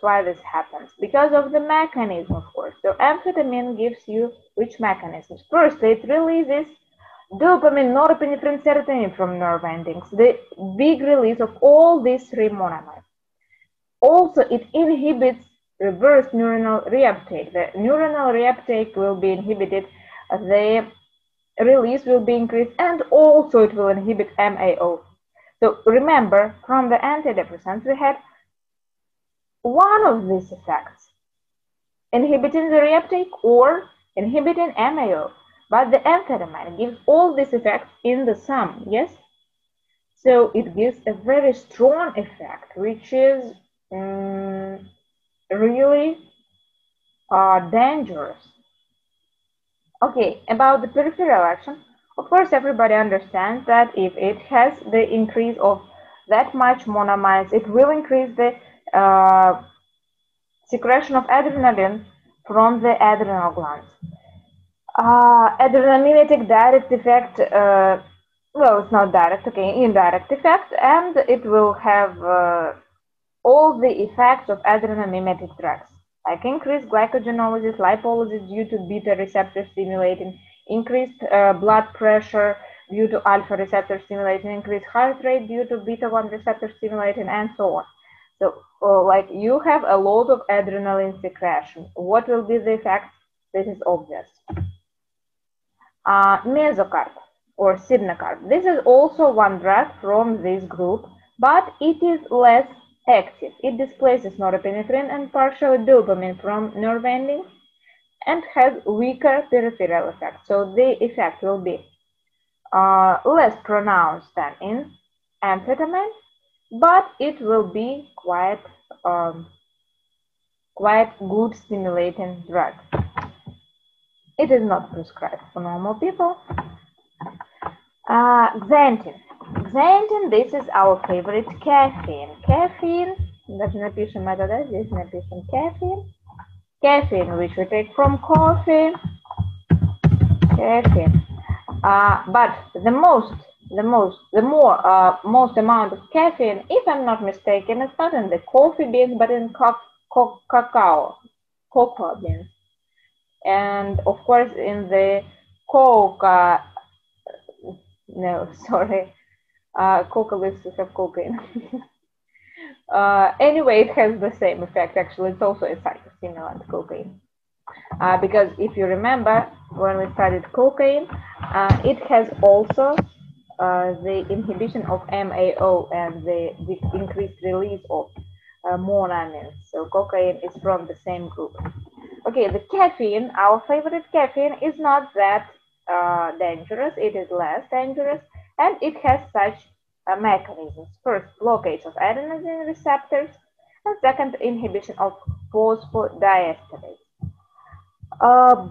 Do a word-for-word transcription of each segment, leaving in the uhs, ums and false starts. why this happens, because of the mechanism, of course. So amphetamine gives you which mechanisms? First, it releases dopamine, norepinephrine, serotonin from nerve endings, the big release of all these three monomers. Also, it inhibits reverse neuronal reuptake. The neuronal reuptake will be inhibited, the release will be increased, and also it will inhibit M A O. So remember, from the antidepressants, we had one of these effects, inhibiting the reuptake or inhibiting M A O. But the amphetamine gives all these effects in the sum, yes? So it gives a very strong effect, which is um, really uh, dangerous. Okay, about the peripheral action. Of course, everybody understands that if it has the increase of that much monoamines, it will increase the uh, secretion of adrenaline from the adrenal glands. Uh, adrenomimetic direct effect, uh, well, it's not direct, okay, indirect effect, and it will have uh, all the effects of adrenomimetic drugs, like increased glycogenolysis, lipolysis due to beta receptor stimulating, increased uh, blood pressure due to alpha receptor stimulating, increased heart rate due to beta one receptor stimulating, and so on. So, uh, like, you have a lot of adrenaline secretion. What will be the effect? This is obvious. Uh, mesocarb or sybnocarb. This is also one drug from this group, but it is less active. It displaces norepinephrine and partially dopamine from nerve endings and has weaker peripheral effect. So the effect will be uh, less pronounced than in amphetamine, but it will be quite, um, quite good stimulating drug. It is not prescribed for normal people. Uh, xanthin. Xanthin, this is our favorite caffeine. Caffeine, даже напишем это, да, здесь напишем caffeine. Caffeine, which we take from coffee. Caffeine. Uh, but the most, the most, the more, uh, most amount of caffeine, if I'm not mistaken, it's not in the coffee beans, but in co co cacao, cocoa beans. And of course, in the coca, no, sorry, uh, coca leaves to have cocaine. uh, anyway, it has the same effect. Actually, it's also a psychostimulant, cocaine. Uh, because if you remember, when we studied cocaine, uh, it has also uh, the inhibition of M A O and the, the increased release of uh, monoamines. So cocaine is from the same group. Okay, the caffeine, our favorite caffeine, is not that uh, dangerous. It is less dangerous, and it has such uh, mechanisms. First, blockage of adenosine receptors, and second, inhibition of phosphodiesterases. Uh,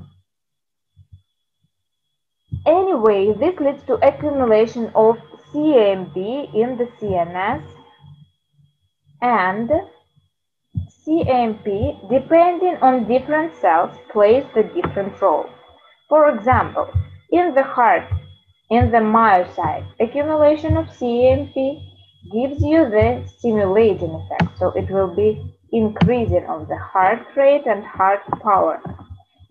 anyway, this leads to accumulation of cAMP in the C N S, and cAMP, depending on different cells, plays a different role. For example, in the heart, in the myocyte, accumulation of cAMP gives you the stimulating effect. So it will be increasing of the heart rate and heart power.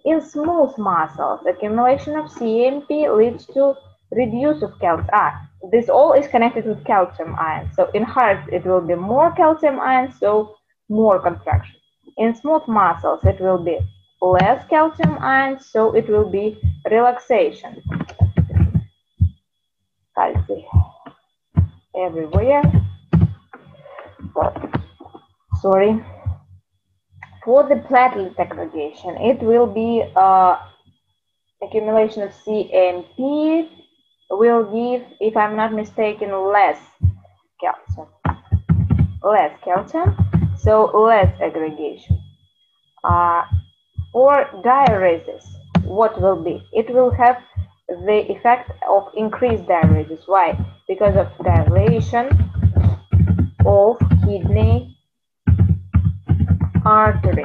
In smooth muscles, accumulation of cAMP leads to reduce of calcium. Ah, this all is connected with calcium ions. So in heart, it will be more calcium ions, so more contraction. In smooth muscles, it will be less calcium ions, so it will be relaxation. Calcium everywhere. Sorry. For the platelet aggregation, it will be uh, accumulation of cAMP will give, if I'm not mistaken, less calcium. Less calcium. So less aggregation. Uh, or diuresis, what will be? It will have the effect of increased diuresis. Why? Because of dilation of kidney artery.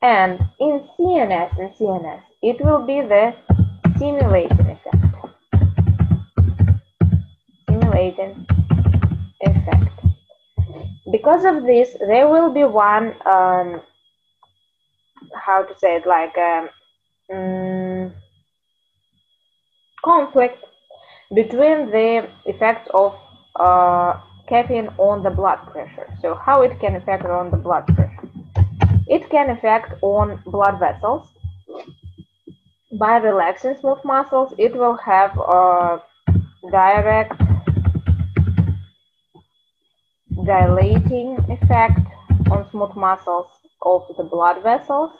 And in C N S, in C N S, it will be the stimulating effect. Stimulating effect. because of this, there will be one, um, how to say it, like um, mm, conflict between the effects of uh, caffeine on the blood pressure. So how it can affect on the blood pressure? It can affect on blood vessels. By relaxing smooth muscles, it will have a direct dilating effect on smooth muscles of the blood vessels.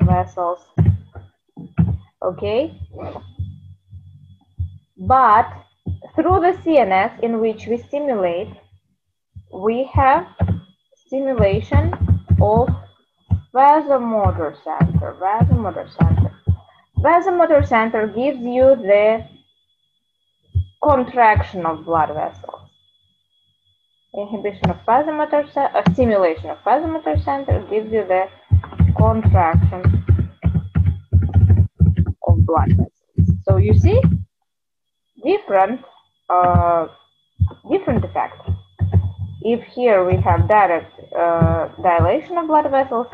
Vessels. Okay. But through the C N S, in which we stimulate, we have stimulation of vasomotor center. Vasomotor center. Vasomotor center gives you the contraction of blood vessels. Inhibition of vasomotor center, uh, stimulation of vasomotor center gives you the contraction of blood vessels. So you see different, uh, different effects. If here we have direct uh, dilation of blood vessels,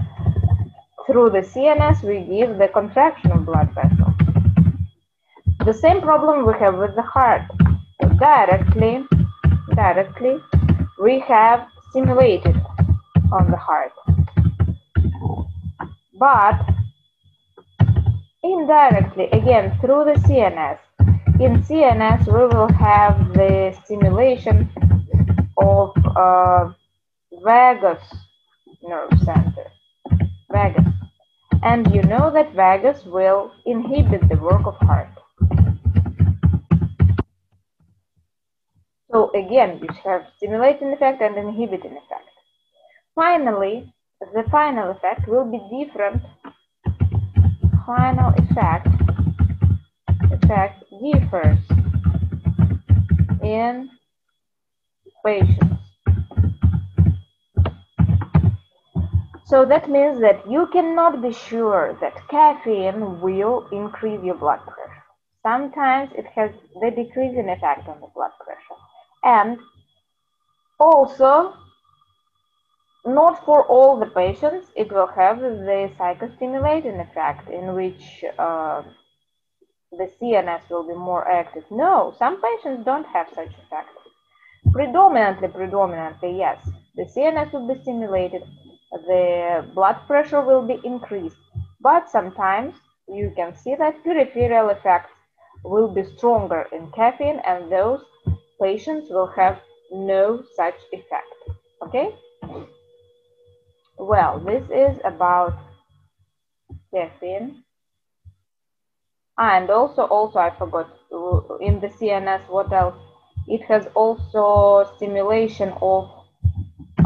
through the C N S we give the contraction of blood vessels. The same problem we have with the heart. Directly, directly, we have stimulated on the heart. But indirectly, again, through the C N S. In C N S, we will have the stimulation of uh, vagus nerve center. Vagus. And you know that vagus will inhibit the work of heart. So again, you have stimulating effect and inhibiting effect. Finally, the final effect will be different. Final effect, effect differs in patients. So that means that you cannot be sure that caffeine will increase your blood pressure. Sometimes it has the decreasing effect on the blood pressure. And also, not for all the patients, it will have the psychostimulating effect in which uh, the C N S will be more active. No, some patients don't have such effect. Predominantly, predominantly, yes, the C N S will be stimulated, the blood pressure will be increased. But sometimes you can see that peripheral effects will be stronger in caffeine, and those patients will have no such effect. Okay? Well, this is about caffeine. And also, also I forgot, in the C N S, what else? It has also stimulation of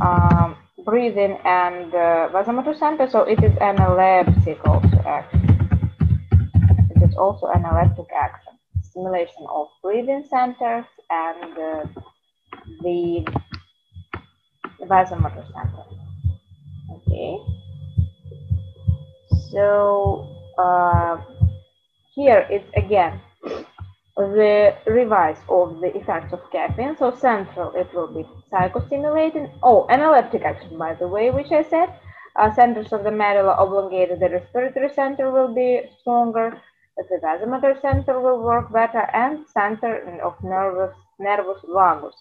um, breathing and uh, vasomotor center, so it is analeptic also action. It is also analeptic action. Stimulation of breathing centers and uh, the vasomotor center. Okay. So uh, here it's again the revise of the effects of caffeine. So central it will be psychostimulating. Oh, analeptic action, by the way, which I said. Uh, centers of the medulla oblongata, the respiratory center will be stronger. The vasomotor center will work better, and center of nervous nervous vagus.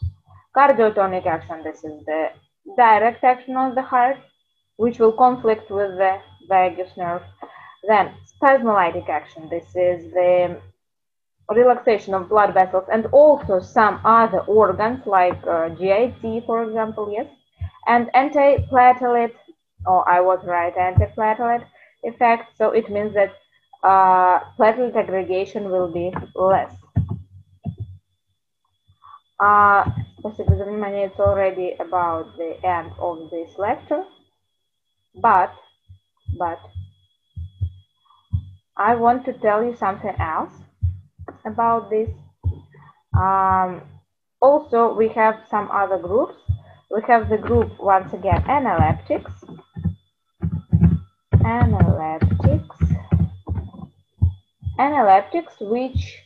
Cardiotonic action, this is the direct action on the heart, which will conflict with the vagus nerve. Then spasmolytic action, this is the relaxation of blood vessels and also some other organs like uh, G I T, for example, yes. And antiplatelet, oh, I was right, antiplatelet effect, so it means that Uh, platelet aggregation will be less. Uh, it's already about the end of this lecture, but but I want to tell you something else about this. Um, also, we have some other groups. We have the group once again analeptics. Analeptics. Analeptics, which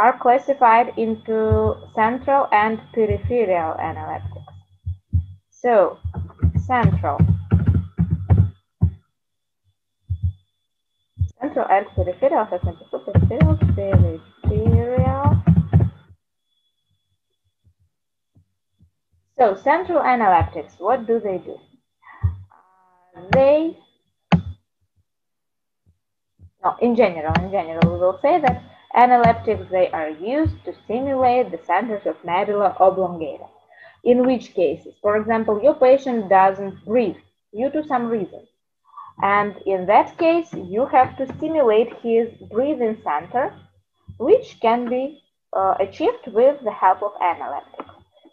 are classified into central and peripheral analeptics. So, central. Central and peripheral, peripheral, peripheral. So, central analeptics, what do they do? Uh, they, no, in general, in general, we will say that analeptics, they are used to stimulate the centers of medulla oblongata. In which cases, for example, your patient doesn't breathe due to some reason. And in that case, you have to stimulate his breathing center, which can be uh, achieved with the help of analeptics.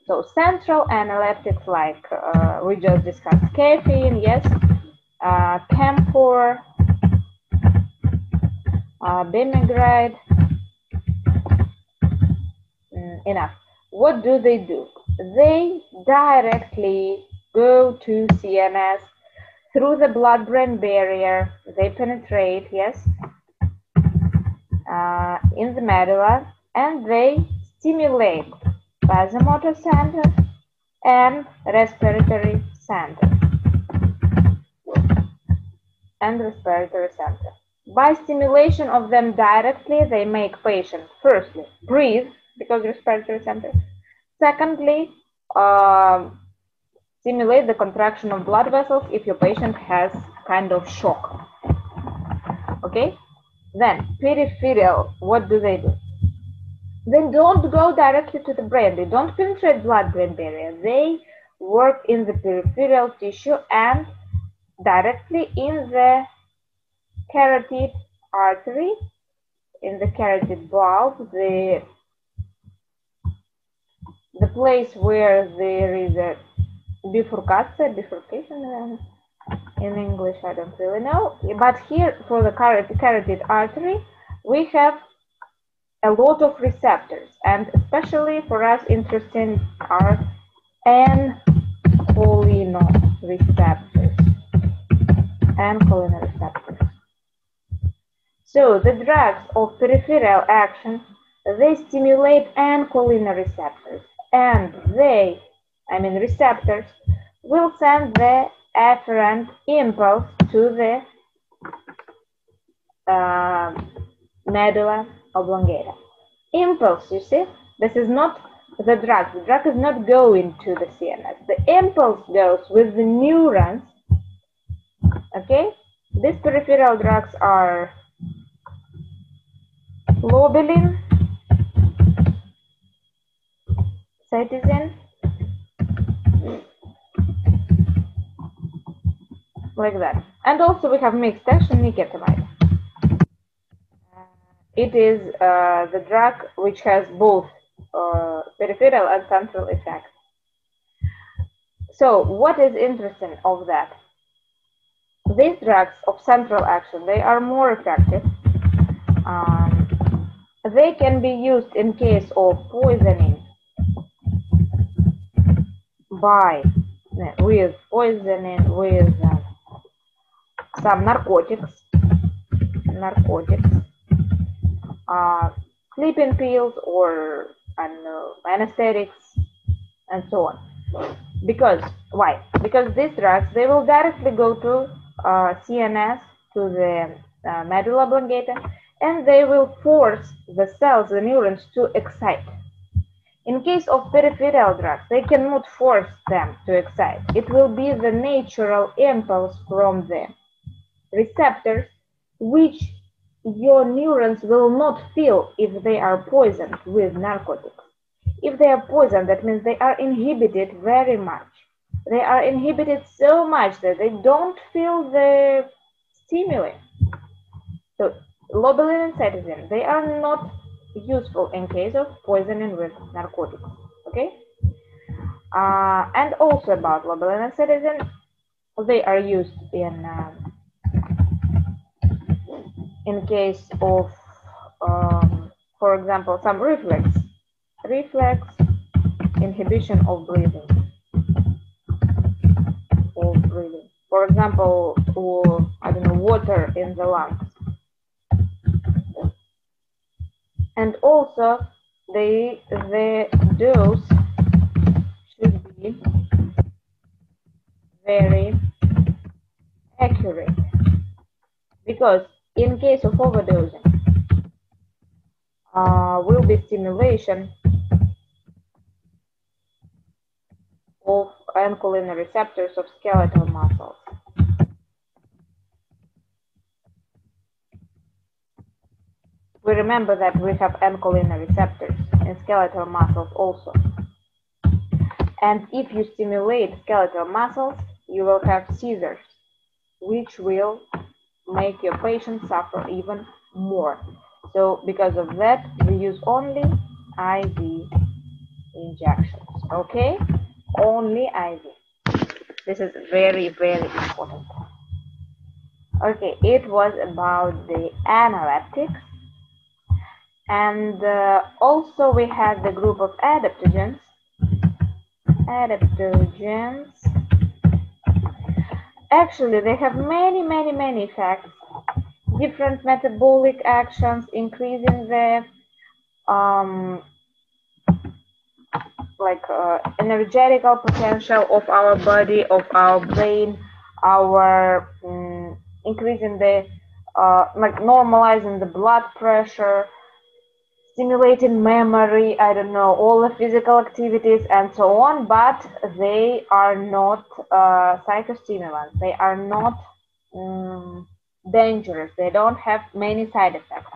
So central analeptics, like uh, we just discussed, caffeine, yes, uh, camphor, uh, bemigride, mm, enough. What do they do? They directly go to C N S through the blood-brain barrier. They penetrate, yes, uh, in the medulla, and they stimulate vasomotor center and respiratory center and respiratory center. By stimulation of them directly, they make patient firstly breathe, because respiratory center. Secondly, uh, stimulate the contraction of blood vessels if your patient has kind of shock. Okay? Then, peripheral, what do they do? They don't go directly to the brain. They don't penetrate blood-brain barrier. They work in the peripheral tissue and directly in the carotid artery, in the carotid bulb, the the place where there is a bifurcation, bifurcation in English, I don't really know. But here for the carotid artery, we have a lot of receptors, and especially for us interesting are N cholinoreceptors. N cholinoreceptors. So the drugs of peripheral action, they stimulate N cholinoreceptors. And they, I mean receptors, will send the afferent impulse to the uh, medulla oblongata. Impulse, you see, this is not the drug. The drug is not going to the C N S. The impulse goes with the neurons, okay? These peripheral drugs are lobeline, cytosine, like that. And also we have mixed action nicotinamide. It is uh, the drug which has both uh, peripheral and central effects. So what is interesting of that? These drugs of central action, they are more effective. Um, they can be used in case of poisoning by, with poisoning, with uh, some narcotics, narcotics, uh, sleeping pills, or I don't know, anesthetics, and so on. Because, why? Because these drugs, they will directly go to uh, C N S, to the uh, medulla oblongata, and they will force the cells, the neurons, to excite. In case of peripheral drugs, they cannot force them to excite. It will be the natural impulse from the receptors, which your neurons will not feel if they are poisoned with narcotics. If they are poisoned, that means they are inhibited very much. They are inhibited so much that they don't feel the stimuli. So, lobeline and cytosine, they are not useful in case of poisoning with narcotics, okay? Uh, and also about lobeline and cytosine, they are used in uh, in case of, um, for example, some reflex, reflex inhibition of breathing, of breathing. For example, I don't know, water in the lungs. and also the the dose should be very accurate, because in case of overdosing uh, will be stimulation of anchorlinoreceptors of skeletal muscles. We remember that we have anchorlinoreceptors in skeletal muscles also. And if you stimulate skeletal muscles, you will have seizures, which will make your patient suffer even more. So because of that, we use only I V injections, okay? Only I V. This is very, very important. Okay, it was about the analeptics. And uh, also we had the group of adaptogens. Adaptogens. Actually, they have many, many, many effects. Different metabolic actions, increasing the um, like uh, energetical potential of our body, of our brain, our um, increasing the, uh, like normalizing the blood pressure, stimulating memory, I don't know, all the physical activities and so on, but they are not uh, psychostimulants. They are not um, dangerous. They don't have many side effects.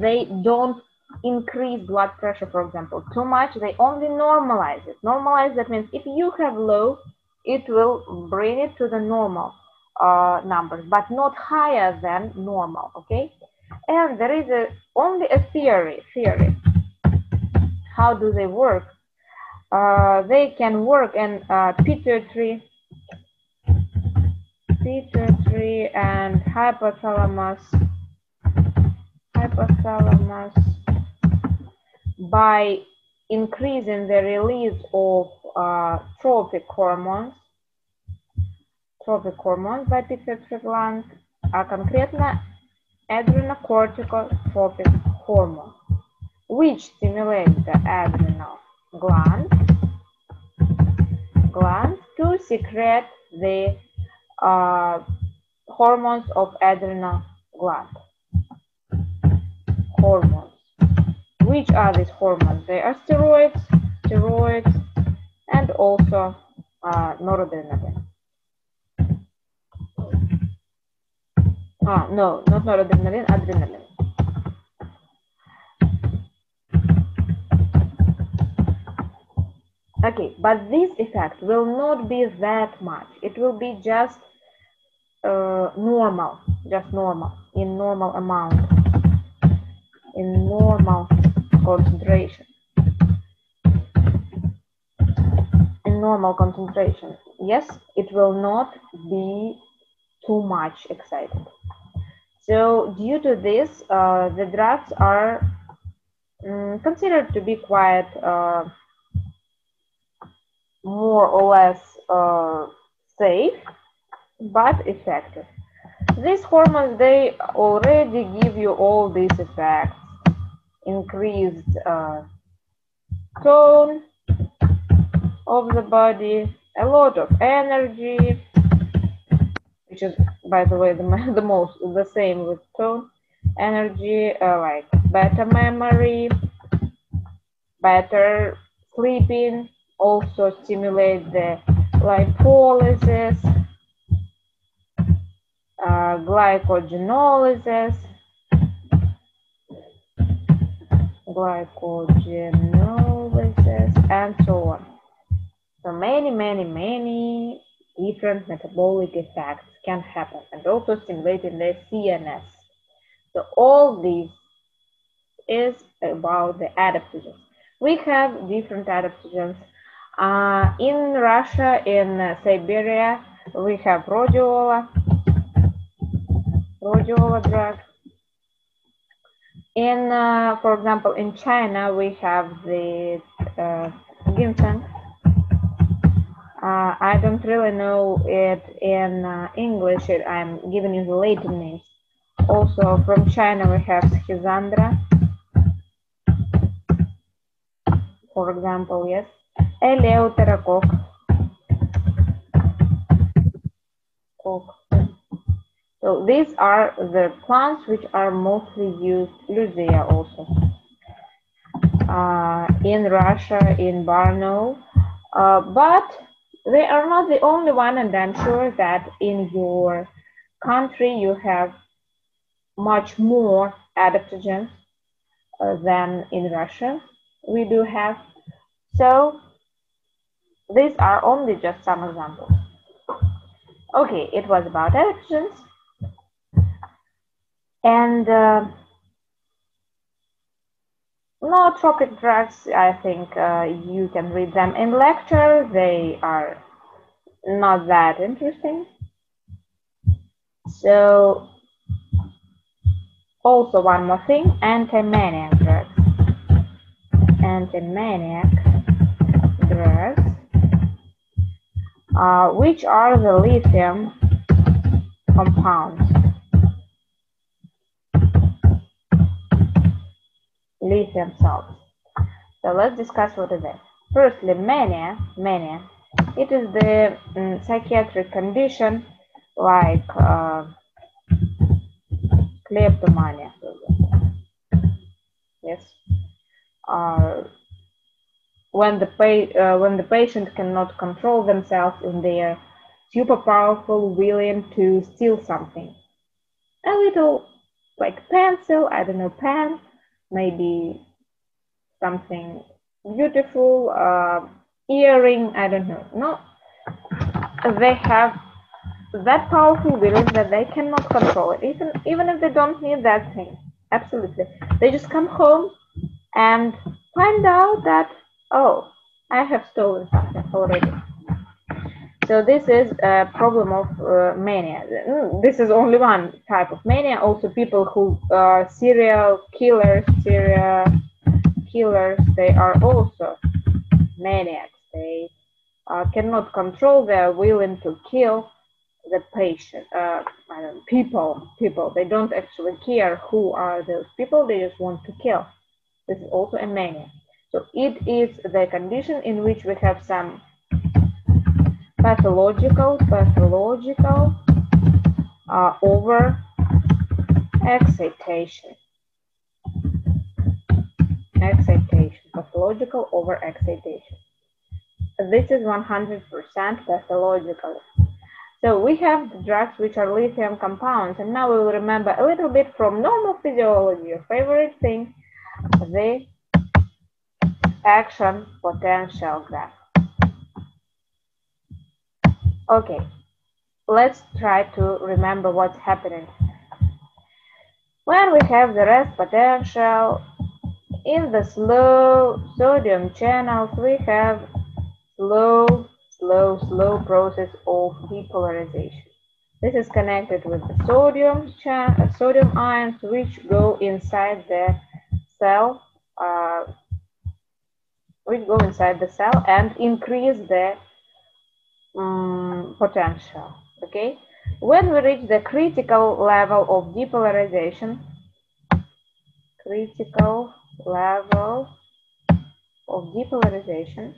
They don't increase blood pressure, for example, too much. They only normalize it. Normalize, that means if you have low, it will bring it to the normal uh, numbers, but not higher than normal, okay? And there is a, only a theory, theory. How do they work? Uh, they can work in uh, pituitary, pituitary and hypothalamus, hypothalamus by increasing the release of uh, trophic hormones, trophic hormones by pituitary gland, а конкретно adrenocorticotropic hormone, which stimulates the adrenal gland, gland to secrete the uh, hormones of adrenal gland. Hormones. Which are these hormones? They are steroids, steroids, and also uh, noradrenaline. Ah, no, not noradrenaline, adrenaline. Okay, but this effect will not be that much. It will be just uh, normal, just normal, in normal amount, in normal concentration. In normal concentration, yes, it will not be too much excited. So due to this, uh, the drugs are um, considered to be quite uh, more or less uh, safe, but effective. These hormones, they already give you all these effects. Increased uh, tone of the body, a lot of energy, which is, by the way, the, the most, the same with tone, energy, uh, like better memory, better sleeping, also stimulate the lipolysis, uh, glycogenolysis, glycogenolysis, and so on. So many, many, many different metabolic effects can happen, and also stimulating the C N S. So all this is about the adaptogens. We have different adaptogens. Uh, in Russia, in uh, Siberia, we have rhodiola, rhodiola drug. In, uh, for example, in China, we have the uh, ginseng. Uh, I don't really know it in uh, English. It, I'm giving you the Latin names. Also from China we have schizandra, for example, yes, eleuterococc, cock. So these are the plants which are mostly used, Luzia also, uh, in Russia, in Brno, uh, but they are not the only one, and I'm sure that in your country you have much more adaptogens uh, than in Russia we do have. So these are only just some examples. Okay, it was about adaptogens. And uh, nootropic drugs, I think uh, you can read them in lecture. They are not that interesting. So, also one more thing, anti-maniac drugs. Anti-maniac drugs, uh, which are the lithium compounds. Lithium salts. So let's discuss what is it. Firstly, mania. Mania. It is the um, psychiatric condition like uh, kleptomania. Yes. Uh, when the pa uh, when the patient cannot control themselves in their super powerful willing to steal something, a little like pencil. I don't know, pen. Maybe something beautiful, uh, earring, I don't know. No, they have that powerful will that they cannot control it, even, even if they don't need that thing, absolutely. They just come home and find out that, oh, I have stolen something already. So this is a problem of uh, mania. This is only one type of mania. Also, people who are serial killers, serial killers, they are also maniacs. They uh, cannot control. They are willing to kill the patient, uh, I don't know, people, people. They don't actually care who are those people. They just want to kill. This is also a mania. So it is the condition in which we have some pathological, pathological uh, over excitation, excitation, pathological over excitation. This is one hundred percent pathological. So we have the drugs which are lithium compounds, and now we will remember a little bit from normal physiology, your favorite thing, the action potential graph. Okay, let's try to remember what's happening. When we have the rest potential in the slow sodium channels, we have slow, slow, slow process of depolarization. This is connected with the sodium, sodium ions which go inside the cell, uh, which go inside the cell and increase the Um, potential. Okay, when we reach the critical level of depolarization, critical level of depolarization,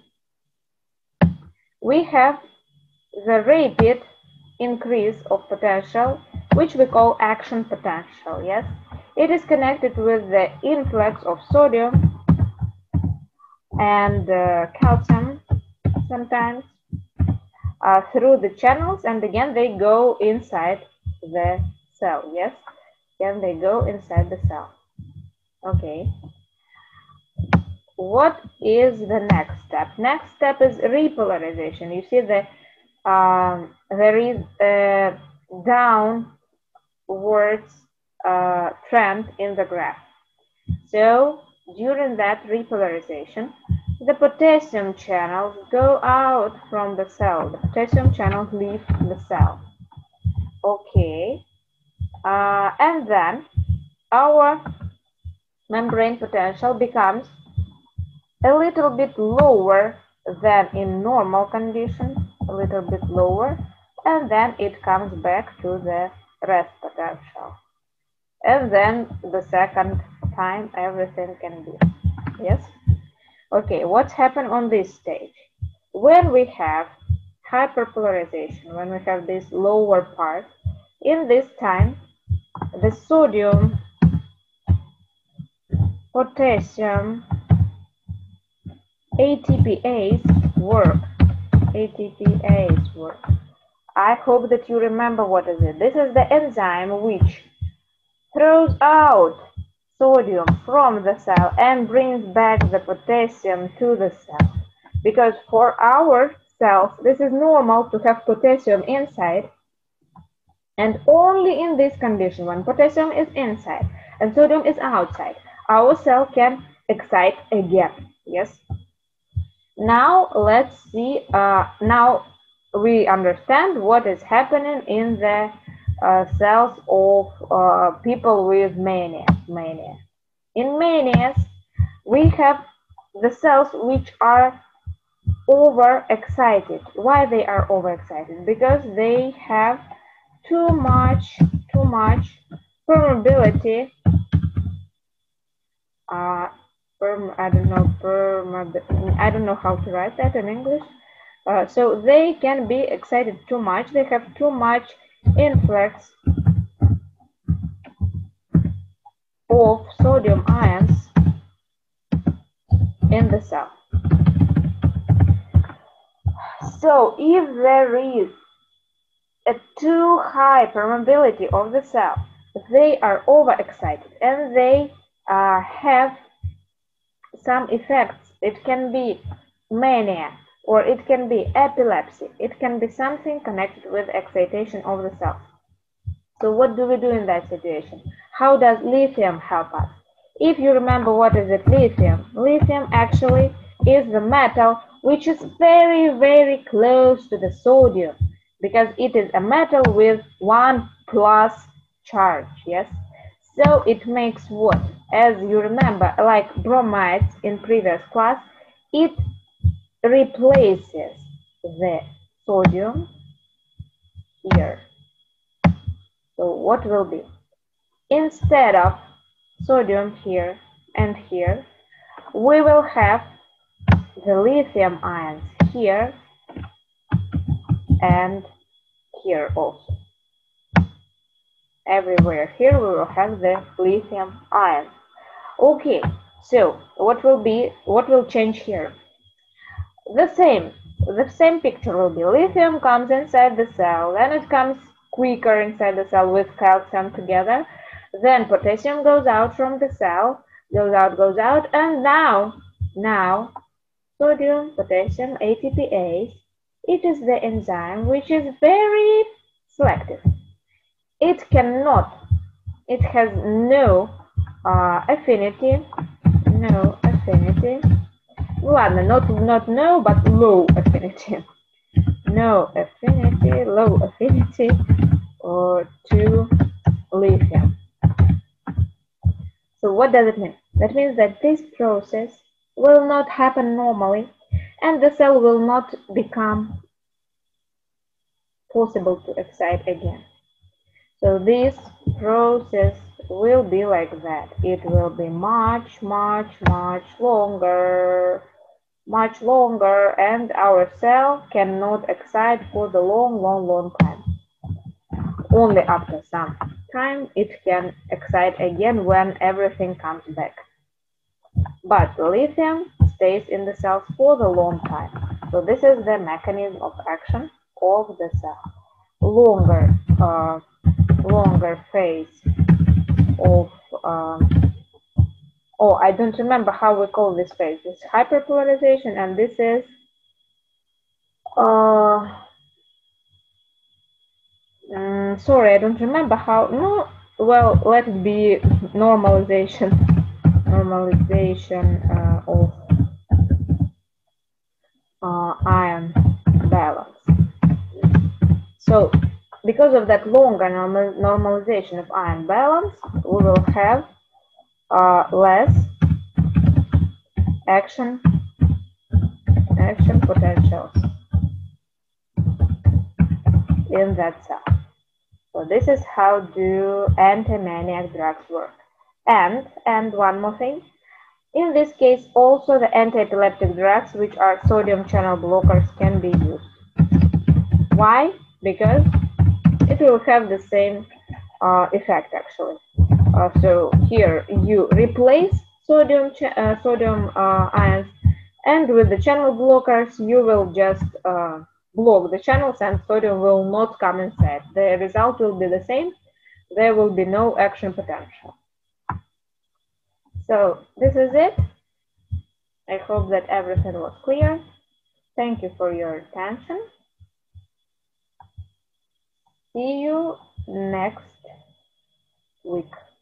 we have the rapid increase of potential, which we call action potential. Yes, it is connected with the influx of sodium and uh, calcium sometimes Uh, through the channels, and again they go inside the cell. Yes, again they go inside the cell. Okay, what is the next step? Next step is repolarization. You see the um, there is a downwards uh, trend in the graph. So during that repolarization, the potassium channels go out from the cell. The potassium channels leave the cell. Okay. Uh, and then our membrane potential becomes a little bit lower than in normal conditions, a little bit lower, and then it comes back to the rest potential. And then the second time everything can be. Yes. Okay, what's happened on this stage? When we have hyperpolarization, when we have this lower part, in this time, the sodium, potassium, ATPase work. ATPase work. I hope that you remember what is it. This is the enzyme which throws out sodium from the cell and brings back the potassium to the cell. Because for our cells, this is normal to have potassium inside. And only in this condition, when potassium is inside and sodium is outside, our cell can excite again. Yes. Now let's see. Uh, now we understand what is happening in the uh, cells of uh, people with mania. Mania. In manias, we have the cells which are overexcited. Why they are overexcited? Because they have too much, too much permeability. Uh, perm, I don't know. Perm, I don't know how to write that in English. Uh, so they can be excited too much. They have too much influx of sodium ions in the cell. So if there is a too high permeability of the cell, they are overexcited and they uh, have some effects. It can be mania, or it can be epilepsy. It can be something connected with excitation of the cell. So what do we do in that situation? How does lithium help us? If you remember what is it, lithium. Lithium actually is the metal which is very, very close to the sodium, because it is a metal with one plus charge, yes? So it makes what? As you remember, like bromides in previous class, it replaces the sodium here. So what will be? Instead of sodium here and here, we will have the lithium ions here and here also. Everywhere here we will have the lithium ions. Okay, so what will be, what will change here? The same, the same picture will be. Lithium comes inside the cell, then it comes quicker inside the cell with calcium together. Then potassium goes out from the cell, goes out, goes out, and now, now, sodium, potassium, ATPase, it is the enzyme which is very selective. It cannot, it has no uh, affinity, no affinity, well, not, not no, but low affinity, no affinity, low affinity or to lithium. So what does it mean? That means that this process will not happen normally, and the cell will not become possible to excite again. So this process will be like that. It will be much, much, much longer, much longer, and our cell cannot excite for the long, long, long time. Only after some time it can excite again when everything comes back. But lithium stays in the cells for the long time. So this is the mechanism of action of the cell. Longer, uh, longer phase of, um, oh, I don't remember how we call this phase. It's hyperpolarization, and this is uh, um, sorry, I don't remember how. No, well, let it be normalization. Normalization uh, of uh, ion balance. So, because of that longer normal normalization of ion balance, we will have uh, less action action potentials in that cell. So this is how do anti-maniac drugs work. And, and one more thing, In this case, also the anti-epileptic drugs, which are sodium channel blockers, can be used. Why? Because it will have the same uh, effect, actually. Uh, so here you replace sodium uh, sodium uh, ions, and with the channel blockers, you will just uh, block the channels and sodium will not come inside. The result will be the same. There will be no action potential. So this is it. I hope that everything was clear. Thank you for your attention. See you next week.